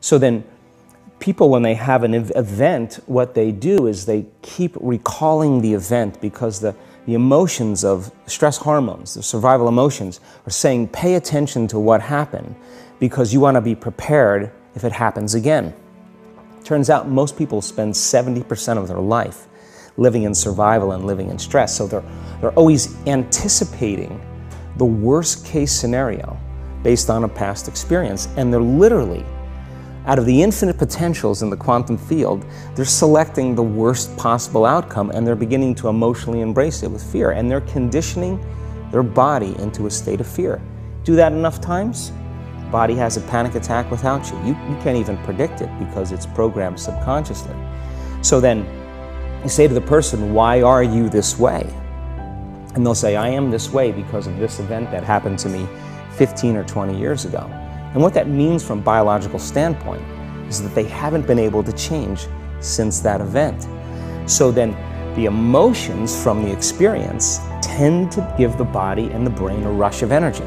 So then people, when they have an event, what they do is they keep recalling the event because the emotions of stress hormones, the survival emotions, are saying pay attention to what happened because you want to be prepared if it happens again. Turns out most people spend 70% of their life living in survival and living in stress, so they're always anticipating the worst case scenario based on a past experience, and they're literally, out of the infinite potentials in the quantum field, they're selecting the worst possible outcome, and they're beginning to emotionally embrace it with fear, and they're conditioning their body into a state of fear. Do that enough times, body has a panic attack without you. You can't even predict it because it's programmed subconsciously. So then you say to the person, why are you this way? And they'll say, I am this way because of this event that happened to me 15 or 20 years ago. And what that means from a biological standpoint is that they haven't been able to change since that event. So then the emotions from the experience tend to give the body and the brain a rush of energy.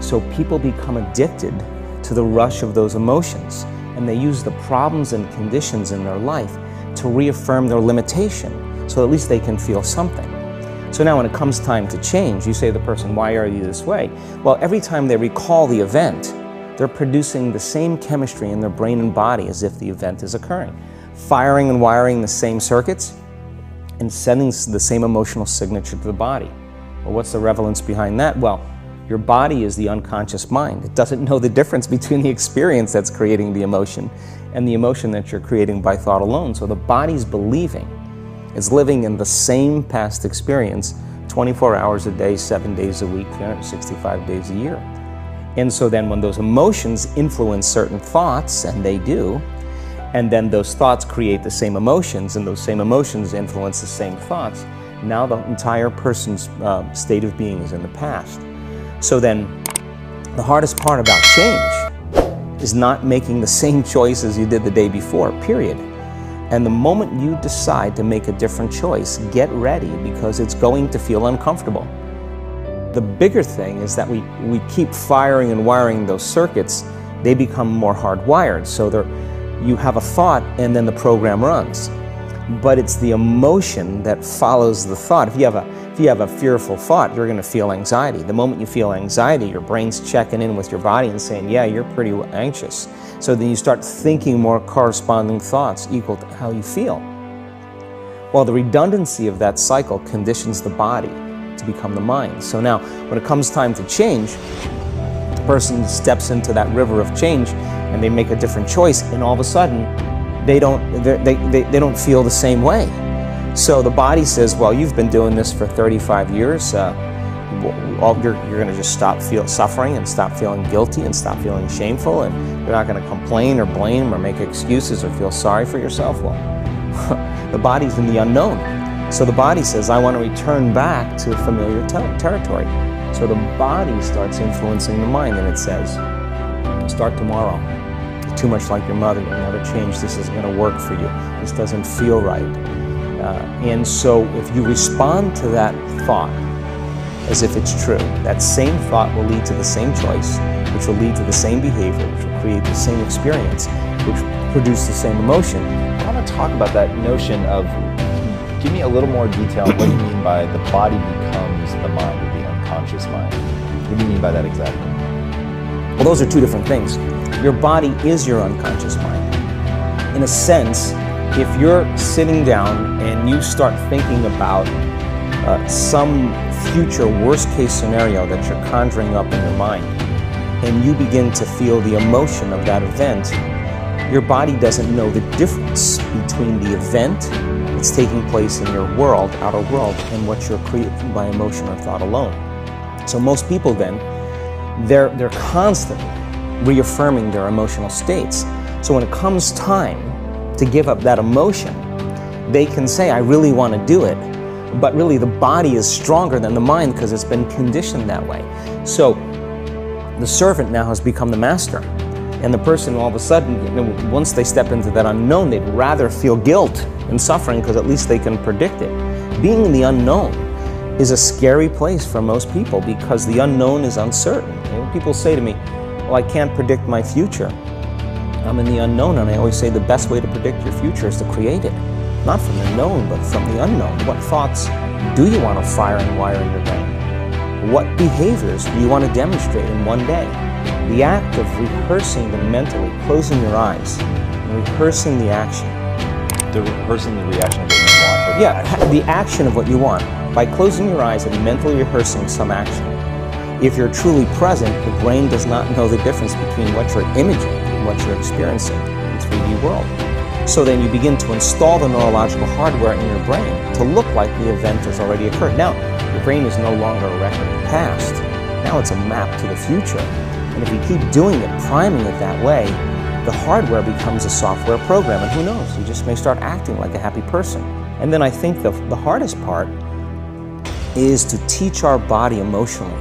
So people become addicted to the rush of those emotions, and they use the problems and conditions in their life to reaffirm their limitation, so at least they can feel something. So now when it comes time to change, you say to the person, why are you this way? Well, every time they recall the event, they're producing the same chemistry in their brain and body as if the event is occurring, firing and wiring the same circuits and sending the same emotional signature to the body. Well, what's the relevance behind that? Well, your body is the unconscious mind. It doesn't know the difference between the experience that's creating the emotion and the emotion that you're creating by thought alone. So the body's believing it's living in the same past experience 24 hours a day, 7 days a week, 365 days a year. And so then when those emotions influence certain thoughts, and they do, and then those thoughts create the same emotions, and those same emotions influence the same thoughts, now the entire person's state of being is in the past. So then, the hardest part about change is not making the same choice as you did the day before, period. And the moment you decide to make a different choice, get ready, because it's going to feel uncomfortable. The bigger thing is that we keep firing and wiring those circuits. They become more hardwired, so you have a thought and then the program runs. But it's the emotion that follows the thought. If you have a fearful thought, you're going to feel anxiety. The moment you feel anxiety, your brain's checking in with your body and saying, yeah, you're pretty anxious. So then you start thinking more corresponding thoughts equal to how you feel. Well, the redundancy of that cycle conditions the body to become the mind. So now, when it comes time to change, the person steps into that river of change and they make a different choice, and all of a sudden, they don't feel the same way. So the body says, well, you've been doing this for 35 years, you're going to just stop suffering and stop feeling guilty and stop feeling shameful, and you're not going to complain or blame or make excuses or feel sorry for yourself. Well, the body's in the unknown. So the body says, I want to return back to familiar territory. So the body starts influencing the mind, and it says, start tomorrow. You're too much like your mother. You'll never change. This isn't going to work for you. This doesn't feel right. And so if you respond to that thought as if it's true, that same thought will lead to the same choice, which will lead to the same behavior, which will create the same experience, which will produce the same emotion. I want to talk about that notion of, give me a little more detail on what you mean by the body becomes the mind or the unconscious mind. What do you mean by that exactly? Well, those are two different things. Your body is your unconscious mind. In a sense, if you're sitting down and you start thinking about some future worst-case scenario that you're conjuring up in your mind, and you begin to feel the emotion of that event, your body doesn't know the difference between the event that's taking place in your world, outer world, and what you're creating by emotion or thought alone. So most people then, they're constantly reaffirming their emotional states. So when it comes time to give up that emotion, they can say, I really want to do it, but really the body is stronger than the mind because it's been conditioned that way. So the servant now has become the master, and the person all of a sudden, once they step into that unknown, they'd rather feel guilt and suffering because at least they can predict it. Being in the unknown is a scary place for most people because the unknown is uncertain. And people say to me, well, I can't predict my future. I'm in the unknown, and I always say the best way to predict your future is to create it. Not from the known, but from the unknown. What thoughts do you want to fire and wire in your brain? What behaviors do you want to demonstrate in one day? The act of rehearsing them mentally, closing your eyes, and rehearsing the action. The rehearsing the reaction of what you want? Yeah, the action of what you want. By closing your eyes and mentally rehearsing some action. If you're truly present, the brain does not know the difference between what you're imaging and what you're experiencing in the 3D world. So then you begin to install the neurological hardware in your brain to look like the event has already occurred. Now, your brain is no longer a record of the past. Now it's a map to the future. And if you keep doing it, priming it that way, the hardware becomes a software program. And who knows, you just may start acting like a happy person. And then I think the hardest part is to teach our body emotionally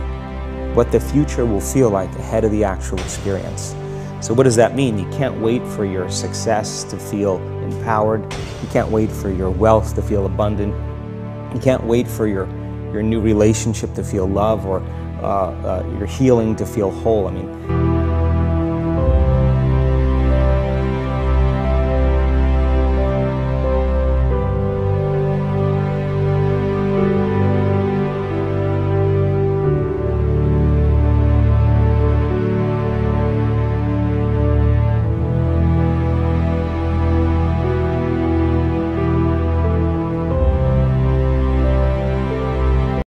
what the future will feel like ahead of the actual experience. So what does that mean? You can't wait for your success to feel empowered. You can't wait for your wealth to feel abundant. You can't wait for your new relationship to feel love or your healing to feel whole. I mean.